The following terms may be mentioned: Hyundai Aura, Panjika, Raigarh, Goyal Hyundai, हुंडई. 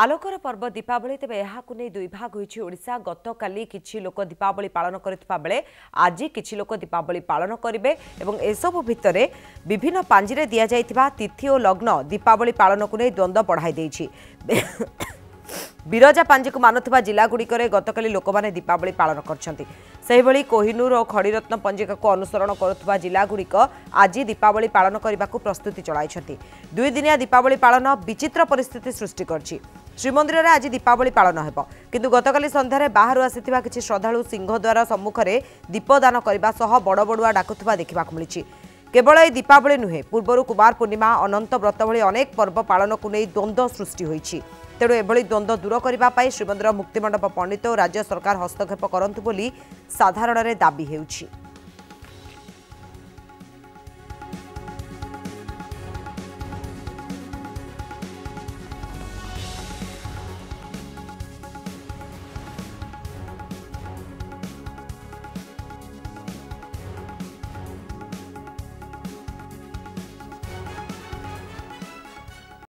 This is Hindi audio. आलोकर पर्व दीपावली तेज यह दुई भाग होशा गत काली किछि लोक दीपावली पालन करथिबा बेले आज किछि लोक दीपावली पालन करेंगे और एसबू भितर विभिन्न पांजिरे दि जाइथिबा तिथि और लग्न दीपावली पालन को नहीं द्वंद्व बढ़ाई देछि। बिरजा पांजी को मानुवा जिलागुड़िक गतकाली लोक मैंने दीपावली पालन कर कोहिनूर और खड़ीरत्न पंजिका को अनुसरण करुवा जिलागुड़िक आज दीपावली पालन करने को प्रस्तुति चलाई। दुईदिनिया दीपावली पालन विचित्र परिस्थिति सृष्टि करछि। श्रीमंदिर में आज दीपावली पालन हो किंतु गतकाली संध्यारे बाहर आसीथिबा किछि श्रद्धालु सिंहद्वार सम्मुखरे दीपदान करबा सह बड़ बड़ुआ डाकुवा देखा मिली। केवल ये दीपावली नुहे पूर्वर कुमार पूर्णिमा अनंत व्रत भली अनेक पर्व पालन को नहीं द्वंद्व सृष्टि होइछि। तेणु एभली द्वंद्व दूर करने श्रीमंदिर मुक्तिमंडप पंडित और राज्य सरकार हस्तक्षेप करंतु बोली साधारण दाबी हेउछि।